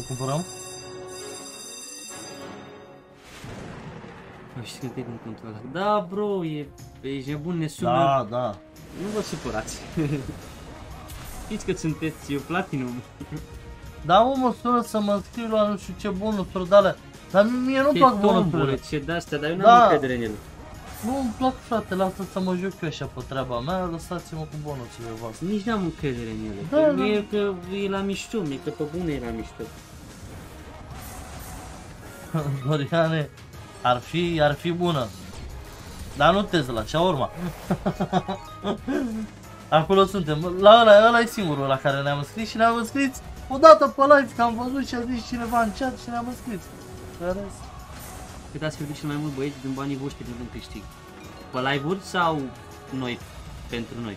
nu cumpărăm? Nu știu cât e contul ăla. Da, bro, ești nebun, ne sună. Da, da. Nu vă supărați. Știți că sunteți platinum. Da, omul sună să mă înscriu la nu știu ce bonusuri de alea. Dar mie nu-mi plac bonusurile. Ce de-astea, dar eu n-am încredere în ele. Nu-mi plac, frate, lasă să mă joc eu așa pe treaba mea, lăsați-mă cu bonusurile voastre. Nici n-am încredere în ele, da, da. Mie că e la mișto, mie că pe bune e la mișto. Doriane, ar fi bună. Dar nu te zăla, și-a urma. Acolo suntem, la ăla e singurul la care ne-am înscris și ne-am înscris odată pe live, că am văzut și a zis cineva în chat și ne-am înscris. Cât ați cheltuit cel mai mult, băieți, din banii voștri de când câștig? Pe live-uri sau noi, pentru noi?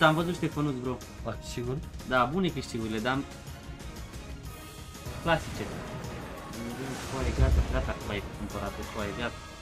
Am văzut Ștefănuț, bro. Sigur? Da, bune câștigurile, dar... clasice. Gata, mai cumpărat, gata.